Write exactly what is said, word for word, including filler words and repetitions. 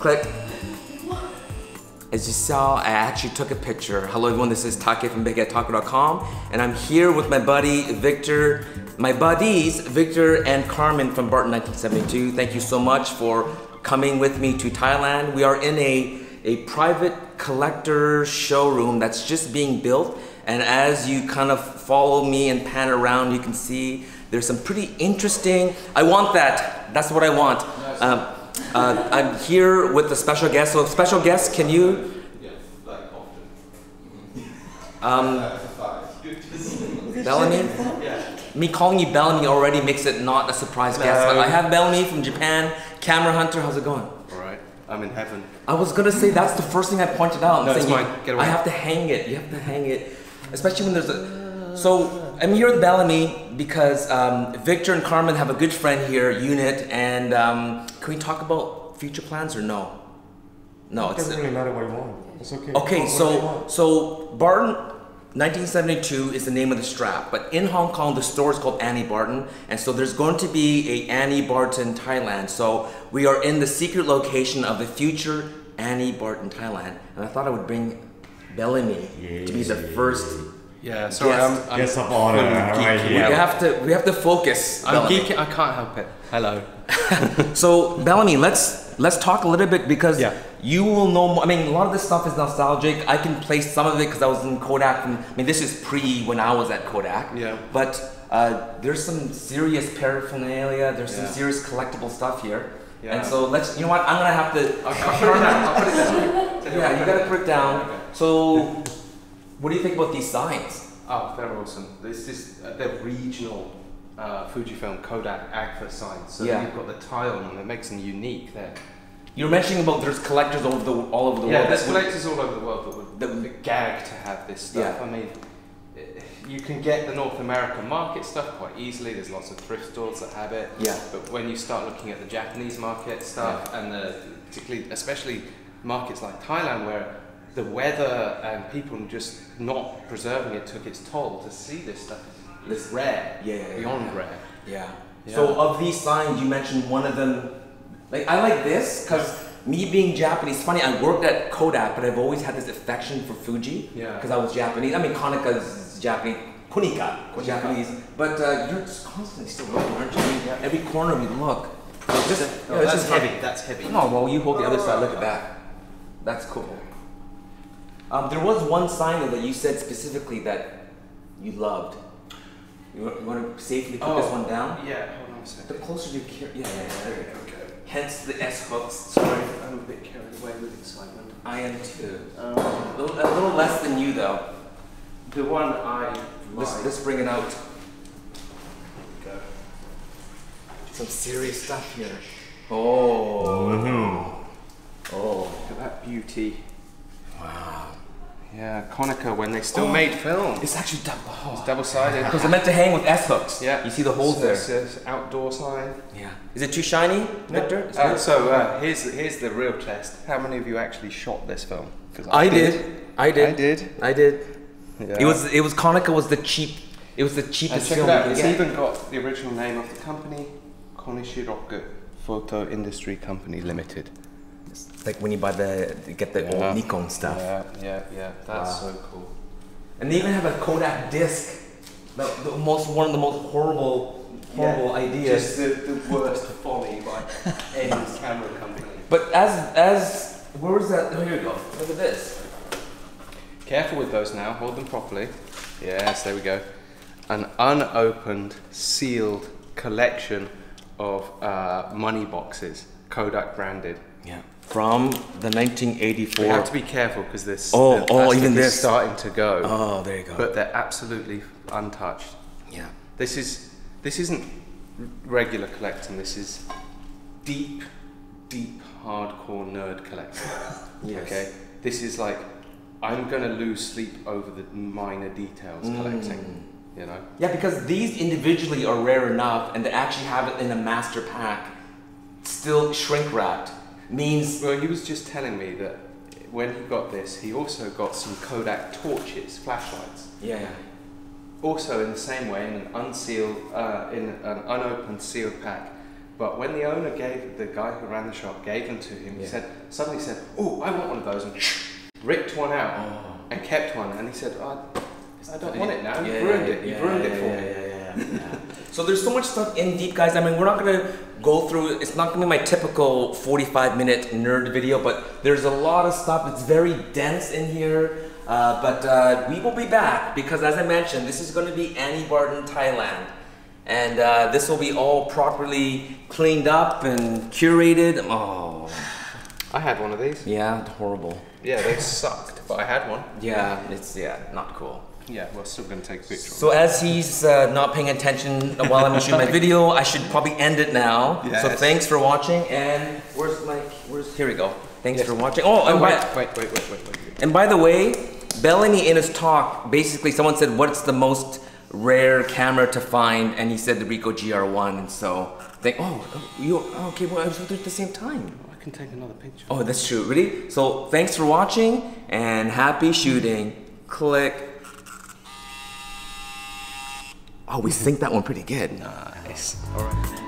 Click. As you saw, I actually took a picture. Hello everyone, this is Taka from Big Head Taco dot com, and I'm here with my buddy Victor, my buddies Victor and Carmen from Barton nineteen seventy-two. Thank you so much for coming with me to Thailand. We are in a, a private collector showroom that's just being built, and as you kind of follow me and pan around, you can see there's some pretty interesting, I want that, that's what I want. Nice. Um, Uh, I'm here with a special guest. So, special guest, can you? Yes, like often. Um, Bellamy? Yeah. Me calling you Bellamy already makes it not a surprise no. guest. But I have Bellamy from Japan, camera hunter. How's it going? Alright, I'm in heaven. I was gonna say that's the first thing I pointed out. No, it's fine. Get away. I have to hang it. You have to hang it, especially when there's a. So I'm here with Bellamy because um, Victor and Carmen have a good friend here, Unit, and um, can we talk about future plans or no? No, it doesn't really matter what you want. It's okay. Okay, so so Barton nineteen seventy-two is the name of the strap, but in Hong Kong the store is called Annie Barton, and so there's going to be a Annie Barton Thailand. So we are in the secret location of the future Annie Barton Thailand, and I thought I would bring Bellamy yeah. to be the first. Yeah, sorry, yes. I'm, I'm yes, of honor, right here. We have to, we have to focus. I'm geeking, I can't help it. Hello. So Bellamy, let's let's talk a little bit because yeah. you will know. More. I mean, a lot of this stuff is nostalgic. I can place some of it because I was in Kodak. And, I mean, this is pre when I was at Kodak. Yeah. But uh, there's some serious paraphernalia. There's yeah. some serious collectible stuff here. Yeah. And so let's. You know what? I'm gonna have to. Okay. I'll put it down. I'll put it down. Yeah, you gotta put it down. Okay. So. What do you think about these signs? Oh, they're awesome. This is uh, they're regional uh, Fujifilm, Kodak, Agfa signs. So yeah. you've got the tile on them. That makes them unique. There. You were mentioning about there's collectors all over the all over the yeah, world. Yeah, there's collectors all over the world that would, that would gag to have this stuff. Yeah. I mean, it, you can get the North American market stuff quite easily. There's lots of thrift stores that have it. Yeah. But when you start looking at the Japanese market stuff yeah. and the particularly, especially markets like Thailand where the weather and people just not preserving it took its toll. To see this stuff, it's rare, yeah, yeah, beyond yeah. rare. Yeah. yeah. So of these signs, you mentioned one of them. Like I like this because me being Japanese, funny. I worked at Kodak, but I've always had this affection for Fuji. Yeah. Because I was Japanese. I mean, Konica is Japanese. Konica, Konica. Japanese. But uh, you're just constantly still looking, aren't you? Yeah. Every corner we look. Just, oh, yeah, that's just heavy. heavy. That's heavy. No, well, you hold the other oh, side. Look at that. That's cool. Um, there was one sign that you said specifically that you loved. You want, you want to safely put oh, this one down? Yeah, hold on a second. The closer you carry, yeah, yeah, yeah, there we go. Okay. Hence the S hooks. Sorry, I'm a bit carried away with excitement. I am too. Um, a, little, a little less than you though. The one I let's, let's bring it out. There we go. Some serious stuff here. Oh. Mm-hmm. Oh. Look at that beauty. Wow. Yeah, Konica when they still oh, made film. It's actually double. Oh. It's double-sided. Because they're meant to hang with S-hooks. Yeah. You see the holes so there. It's, it's outdoor sign. Yeah. Is it too shiny, Victor? No. Uh, so uh, here's here's the real test. How many of you actually shot this film? I, I did. did. I did. I did. I did. Yeah. It was it was Konica was the cheap. It was the cheapest film. Check it out. It's yeah. even got the original name of the company, Konishiroku Photo Industry Company Limited. It's like when you buy the, get the yeah. old Nikon stuff. Yeah, yeah, yeah. That's wow. so cool. And they even have a Kodak disc. The, the most, one of the most horrible, horrible yeah. ideas. Just the, the worst folly by any camera company. But as, as, where was that? Oh, here we go. Look at this. Careful with those now. Hold them properly. Yes, there we go. An unopened, sealed collection of uh, money boxes, Kodak branded. Yeah. From the nineteen eighty-four. You have to be careful because this. Oh, oh, even this is starting to go. Oh, there you go. But they're absolutely untouched. Yeah. This is this isn't regular collecting. This is deep, deep, hardcore nerd collecting. Yes. Okay. This is like I'm gonna lose sleep over the minor details mm. collecting. You know. Yeah, because these individually are rare enough, and they actually have it in a master pack, still shrink wrapped. Means well, he was just telling me that when he got this, he also got some Kodak torches, flashlights. Yeah. yeah. Also, in the same way, in an unsealed, uh, in an unopened sealed pack, But when the owner gave, the guy who ran the shop gave them to him, yeah. he said, suddenly said, oh, I want one of those, and ripped one out oh. and kept one. And he said, oh, I don't want it now, you've yeah, ruined it, you've yeah, ruined yeah, it for yeah, me. Yeah, yeah, yeah. So there's so much stuff in deep, guys. I mean, we're not going to go through, it's not going to be my typical forty-five minute nerd video, but there's a lot of stuff. It's very dense in here. Uh, but uh, we will be back because, as I mentioned, this is going to be Annie Barton, Thailand. And uh, this will be all properly cleaned up and curated. Oh, I had one of these. Yeah, horrible. Yeah, they sucked, but I had one. Yeah, it's yeah, not cool. Yeah, we're still going to take a picture. So as he's uh, not paying attention while I'm shooting my video, I should probably end it now. Yes. So thanks for watching, and where's my, where's, here we go. Thanks yes. for watching. Oh, and oh wait, by, wait, wait, wait, wait, wait. And by the way, Bellamy in his talk, basically someone said, what's the most rare camera to find? And he said the Ricoh G R one, and so, think, oh, you, okay, well, I was at the same time. I can take another picture. Oh, that's true, really? So thanks for watching, and happy shooting. Click. Oh, we synced that one pretty good. Nice. All right.